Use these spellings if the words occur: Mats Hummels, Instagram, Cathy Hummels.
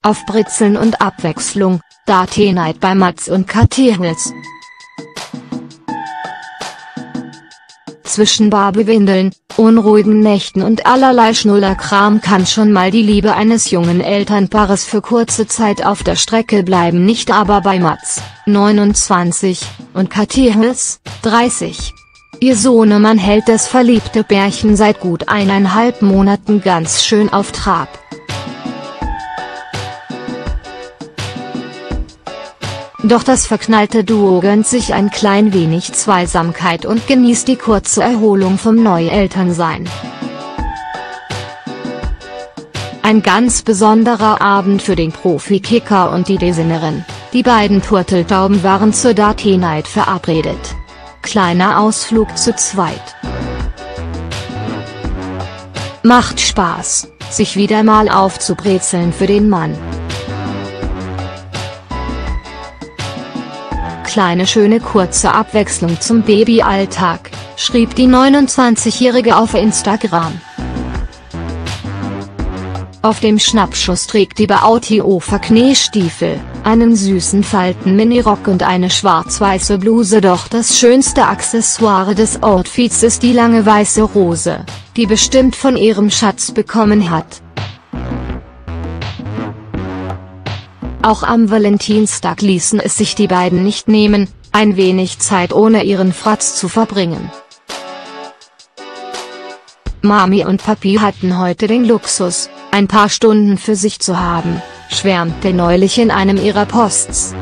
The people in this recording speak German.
Auf Britzeln und Abwechslung, Date Night bei Mats und Cathy Hummels. Zwischen Barbie-Windeln, unruhigen Nächten und allerlei Schnullerkram kann schon mal die Liebe eines jungen Elternpaares für kurze Zeit auf der Strecke bleiben, nicht aber bei Mats, 29, und Cathy Hummels, 30. Ihr Sohnemann hält das verliebte Pärchen seit gut 1,5 Monaten ganz schön auf Trab. Doch das verknallte Duo gönnt sich ein klein wenig Zweisamkeit und genießt die kurze Erholung vom Neuelternsein. Ein ganz besonderer Abend für den Profi-Kicker und die Designerin, die beiden Turteltauben waren zur Date Night verabredet. Kleiner Ausflug zu zweit. Macht Spaß, sich wieder mal aufzubrezeln für den Mann. Kleine schöne kurze Abwechslung zum Babyalltag, schrieb die 29-Jährige auf Instagram. Auf dem Schnappschuss trägt die Beauty-Ofer Kniestiefel, einen süßen Falten-Mini-Rock und eine schwarz-weiße Bluse, doch das schönste Accessoire des Outfits ist die lange weiße Rose, die bestimmt von ihrem Schatz bekommen hat. Auch am Valentinstag ließen es sich die beiden nicht nehmen, ein wenig Zeit ohne ihren Fratz zu verbringen. Mami und Papi hatten heute den Luxus, ein paar Stunden für sich zu haben, schwärmte neulich in einem ihrer Posts.